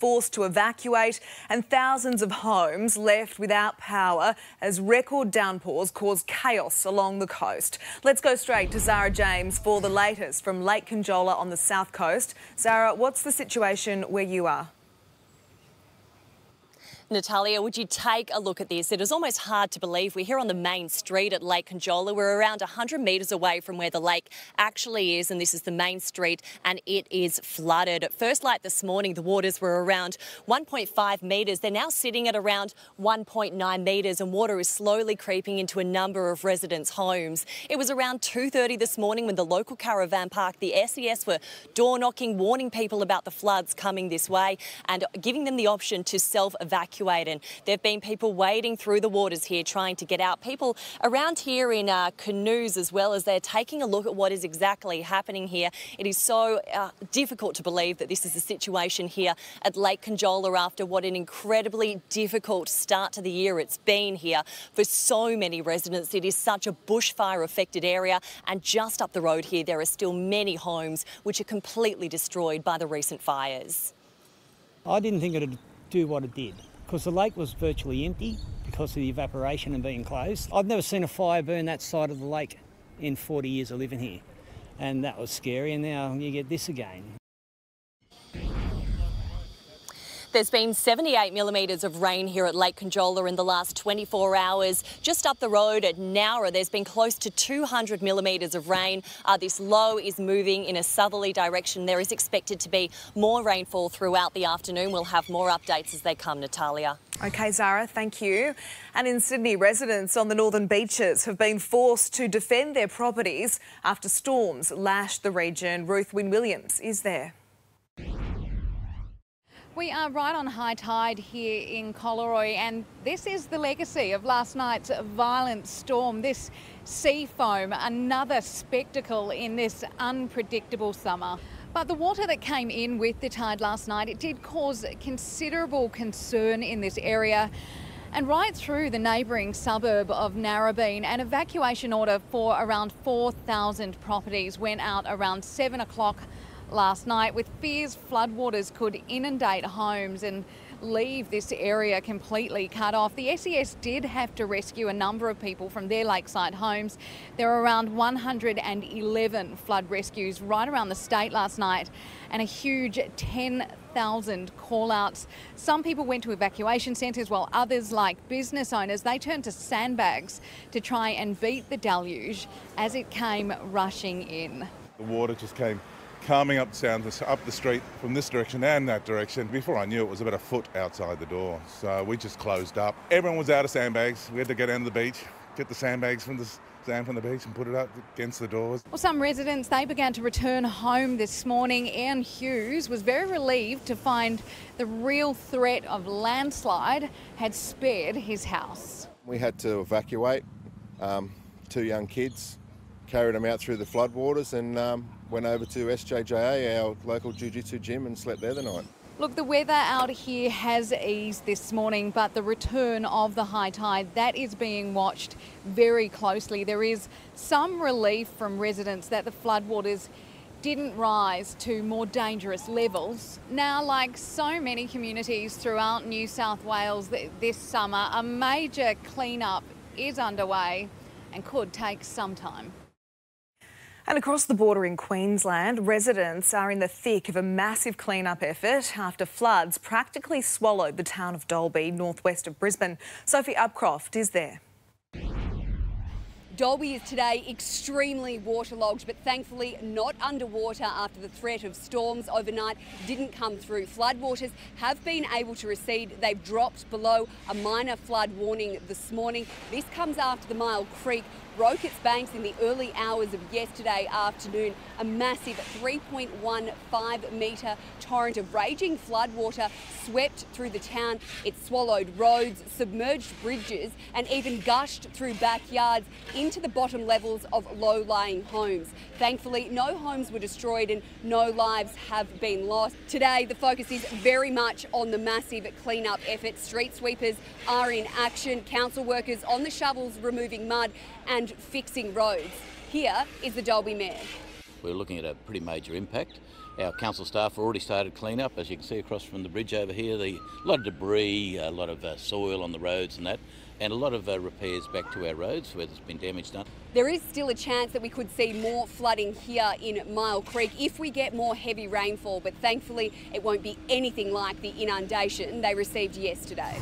forced to evacuate and thousands of homes left without power as record downpours caused chaos along the coast. Let's go straight to Zara James for the latest from Lake Conjola on the south coast. Zara, what's the situation where you are? Natalia, would you take a look at this? It is almost hard to believe. We're here on the main street at Lake Conjola. We're around 100 metres away from where the lake actually is, and this is the main street, and it is flooded. At first light this morning, the waters were around 1.5 metres. They're now sitting at around 1.9 metres, and water is slowly creeping into a number of residents' homes. It was around 2:30 this morning when the local caravan park, the SES, were door knocking, warning people about the floods coming this way and giving them the option to self-evacuate. And there've been people wading through the waters here trying to get out. People around here in canoes as well, as they're taking a look at what is exactly happening here. It is so difficult to believe that this is the situation here at Lake Conjola after what an incredibly difficult start to the year it's been here for so many residents. It is such a bushfire affected area, and just up the road here there are still many homes which are completely destroyed by the recent fires. I didn't think it would do what it did, because the lake was virtually empty because of the evaporation and being closed. I've never seen a fire burn that side of the lake in 40 years of living here, and that was scary, and now you get this again. There's been 78 millimetres of rain here at Lake Conjola in the last 24 hours. Just up the road at Nowra, there's been close to 200 millimetres of rain. This low is moving in a southerly direction. There is expected to be more rainfall throughout the afternoon. We'll have more updates as they come, Natalia. OK, Zara, thank you. And in Sydney, residents on the northern beaches have been forced to defend their properties after storms lashed the region. Ruth Wyn-Williams is there. We are right on high tide here in Collaroy, and this is the legacy of last night's violent storm. This sea foam, another spectacle in this unpredictable summer. But the water that came in with the tide last night, it did cause considerable concern in this area and right through the neighbouring suburb of Narrabeen. An evacuation order for around 4,000 properties went out around 7 o'clock last night, with fears floodwaters could inundate homes and leave this area completely cut off. The SES did have to rescue a number of people from their lakeside homes. There were around 111 flood rescues right around the state last night, and a huge 10,000 call-outs. Some people went to evacuation centres, while others, like business owners, they turned to sandbags to try and beat the deluge as it came rushing in. The water just came coming up down this, up the street from this direction and that direction. Before I knew it, was about a foot outside the door, so we just closed up. Everyone was out of sandbags. We had to go down to the beach, get the sandbags from the sand from the beach and put it up against the doors. Well, some residents, they began to return home this morning. Ian Hughes was very relieved to find the real threat of landslide had spared his house. We had to evacuate 2 young kids, carried them out through the floodwaters, and went over to SJJA, our local jiu-jitsu gym, and slept there the night. Look, the weather out here has eased this morning, but the return of the high tide, that is being watched very closely. There is some relief from residents that the floodwaters didn't rise to more dangerous levels. Now, like so many communities throughout New South Wales this summer, a major clean-up is underway and could take some time. And across the border in Queensland, residents are in the thick of a massive clean-up effort after floods practically swallowed the town of Dalby, northwest of Brisbane. Sophie Upcroft is there. Dalby is today extremely waterlogged, but thankfully not underwater after the threat of storms overnight didn't come through. Floodwaters have been able to recede. They've dropped below a minor flood warning this morning. This comes after the Mile Creek broke its banks in the early hours of yesterday afternoon. A massive 3.15 metre torrent of raging floodwater swept through the town. It swallowed roads, submerged bridges, and even gushed through backyards into the bottom levels of low-lying homes. Thankfully, no homes were destroyed and no lives have been lost. Today, the focus is very much on the massive clean-up effort. Street sweepers are in action, council workers on the shovels removing mud and fixing roads. Here is the Dalby Mayor. We're looking at a pretty major impact, Our council staff have already started clean-up. As you can see across from the bridge over here, a lot of debris, a lot of soil on the roads and that, and a lot of repairs back to our roads where there's been damage done. There is still a chance that we could see more flooding here in Mile Creek if we get more heavy rainfall, but thankfully it won't be anything like the inundation they received yesterday.